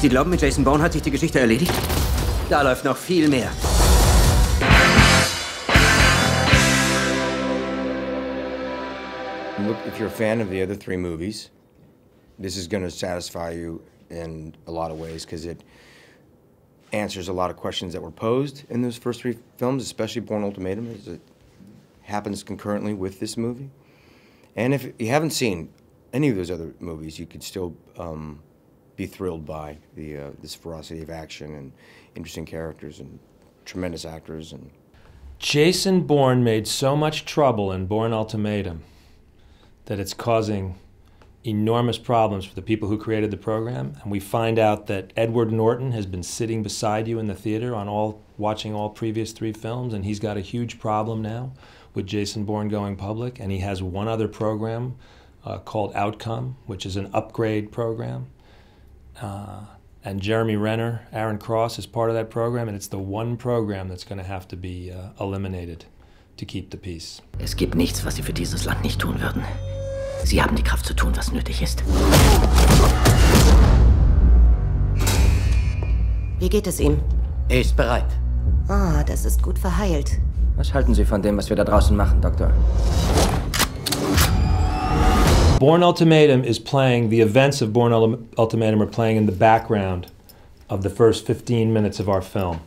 Sie glauben, mit Jason Bourne hat sich die Geschichte erledigt? Da läuft noch viel mehr. Look, if you're a fan of the other three movies, this is going to satisfy you in a lot of ways because it answers a lot of questions that were posed in those first three films, especially Bourne Ultimatum, as it happens concurrently with this movie. And if you haven't seen any of those other movies, you could still be thrilled by the this ferocity of action and interesting characters and tremendous actors. And Jason Bourne made so much trouble in Bourne Ultimatum that it's causing enormous problems for the people who created the program, and we find out that Edward Norton has been sitting beside you in the theater on watching all previous three films, and he's got a huge problem now with Jason Bourne going public, and he has one other program called Outcome, which is an upgrade program, and Jeremy Renner, Aaron Cross is part of that program, and it's the one program that's going to have to be eliminated to keep the peace. Es gibt nichts, was sie für dieses Land nicht tun würden. Sie haben die Kraft zu tun, was nötig ist. Wie geht es ihm? Er ist bereit. Ah, das ist gut verheilt. Was halten Sie von dem, was wir da draußen machen, Doktor? Bourne Ultimatum is playing, the events of Bourne Ultimatum are playing in the background of the first 15 minutes of our film.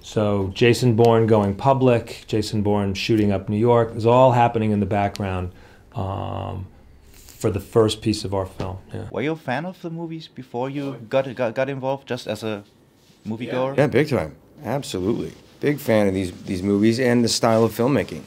So Jason Bourne going public, Jason Bourne shooting up New York, is all happening in the background for the first piece of our film. Yeah. Were you a fan of the movies before you got involved, just as a moviegoer? Yeah, big time. Absolutely. Big fan of these movies and the style of filmmaking.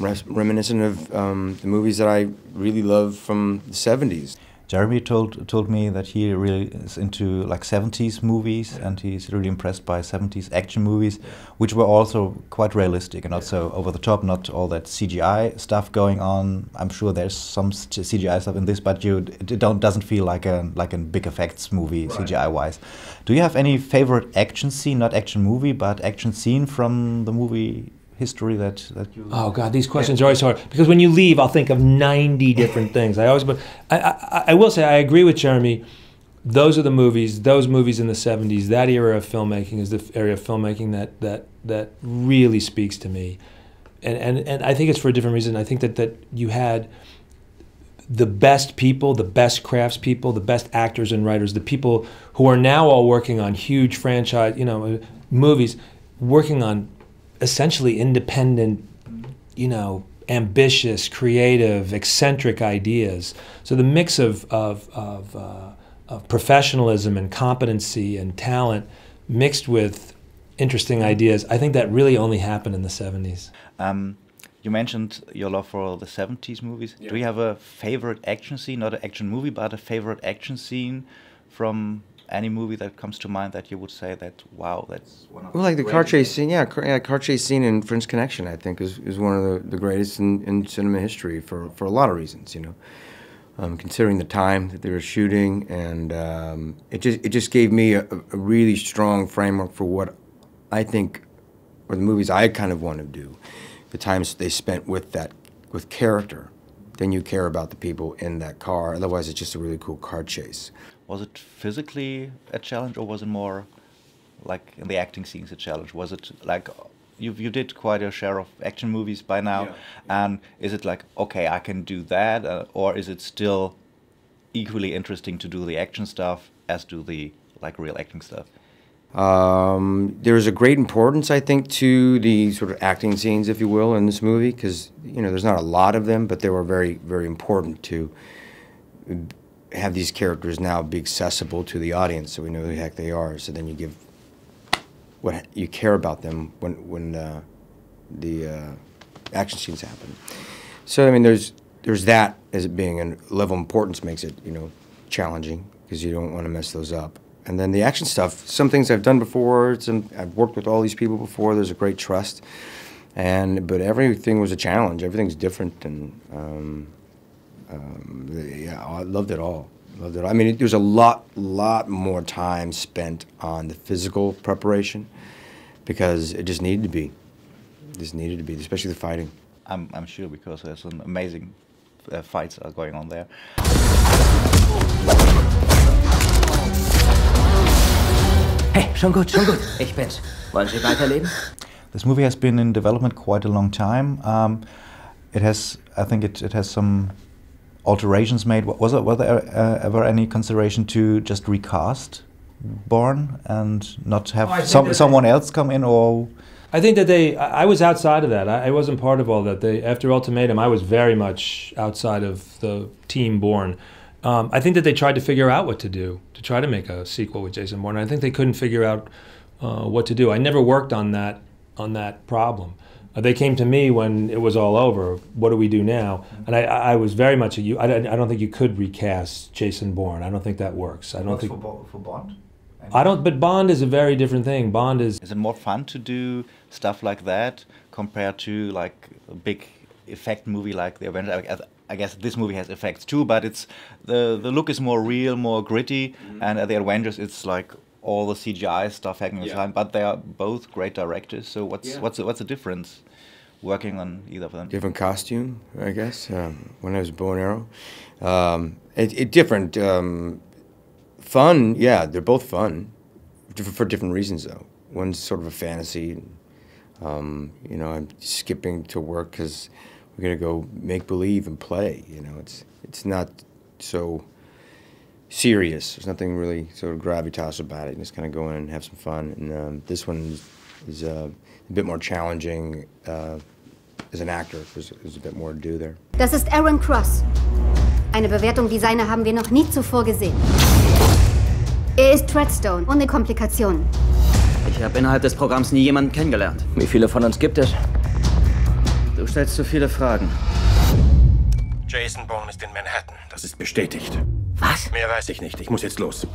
Reminiscent of the movies that I really love from the 70s. Jeremy told me that he really is into like 70s movies, and he's really impressed by 70s action movies, which were also quite realistic and not so over the top, not all that CGI stuff going on. I'm sure there's some CGI stuff in this, but it doesn't feel like a big effects movie, right? CGI wise. Do you have any favorite action scene, not action movie, but action scene from the movie history that you... Oh God, these questions are always hard, because when you leave, I'll think of 90 different things. But I will say, I agree with Jeremy. Those are the movies. Those movies in the 70s, that era of filmmaking is the area of filmmaking that really speaks to me, and I think it's for a different reason. I think that you had the best people, the best craftspeople, the best actors and writers, the people who are now all working on huge franchise, movies, working on essentially independent, ambitious, creative, eccentric ideas. So the mix of professionalism and competency and talent mixed with interesting ideas, I think that really only happened in the 70s. You mentioned your love for the 70s movies. Yeah. Do you have a favorite action scene, not an action movie, but a favorite action scene from any movie that comes to mind that you would say that, wow, that's one of the... Well, like the car chase scene, car chase scene in French Connection, I think, is one of the greatest in cinema history for a lot of reasons, considering the time that they were shooting, and it just gave me a really strong framework for what I think, or the movies I kind of want to do, the times they spent with character. Then you care about the people in that car. Otherwise, it's just a really cool car chase. Was it physically a challenge, or was it more like in the acting scenes a challenge? Was it like, you did quite a share of action movies by now, and is it like, okay, I can do that, or is it still equally interesting to do the action stuff as do the real acting stuff? There's a great importance, I think, to the sort of acting scenes, if you will, in this movie, because there's not a lot of them, but they were very, very important to have these characters now be accessible to the audience, so we know who the heck they are. So then you give what you care about them when the action scenes happen. So I mean, there's that as it being a level of importance makes it challenging, because you don't want to mess those up. And then the action stuff, some things I've done before, I've worked with all these people before, there's a great trust, but everything was a challenge, everything's different, and yeah, I loved it all, I mean, there's a lot more time spent on the physical preparation, because it just needed to be, especially the fighting. I'm sure, because there's some amazing fights are going on there. Hey, schon gut, schon gut. Ich bin's. Wollen Sie weiterleben? This movie has been in development quite a long time. It has, I think, it has some alterations made. Was there ever any consideration to just recast Bourne and not have someone else come in? Or I think that I was outside of that. I wasn't part of all that. After Ultimatum, I was very much outside of the team Bourne. I think that they tried to figure out what to do, to try to make a sequel with Jason Bourne. I think they couldn't figure out what to do. I never worked on that problem. They came to me when it was all over. What do we do now? And I was very much I don't think you could recast Jason Bourne. I don't think that works. For Bond? I don't. But Bond is a very different thing. Bond is. Is it more fun to do stuff like that compared to like a big effect movie like The Avengers? I guess this movie has effects too, but it's the look is more real, more gritty, and at The Avengers it's like all the CGI stuff happening all the time. But they are both great directors, so what's the difference working on either of them? Different costume, I guess. When I was bow and arrow, different. Fun, yeah, they're both fun for different reasons though. One's sort of a fantasy. You know, I'm skipping to work because we're gonna go make believe and play. You know, it's not so serious. There's nothing really sort of gravitas about it. You just kind of go in and have some fun. And this one is a bit more challenging as an actor. There's a bit more to do there. Das ist Aaron Cross. Eine Bewertung wie seine haben wir noch nie zuvor gesehen. Ist Treadstone, ohne Komplikationen. Ich habe innerhalb des Programms nie jemanden kennengelernt. Wie viele von uns gibt es? Du stellst zu viele Fragen. Jason Bourne ist in Manhattan. Das ist bestätigt. Was? Mehr weiß ich nicht. Ich muss jetzt los.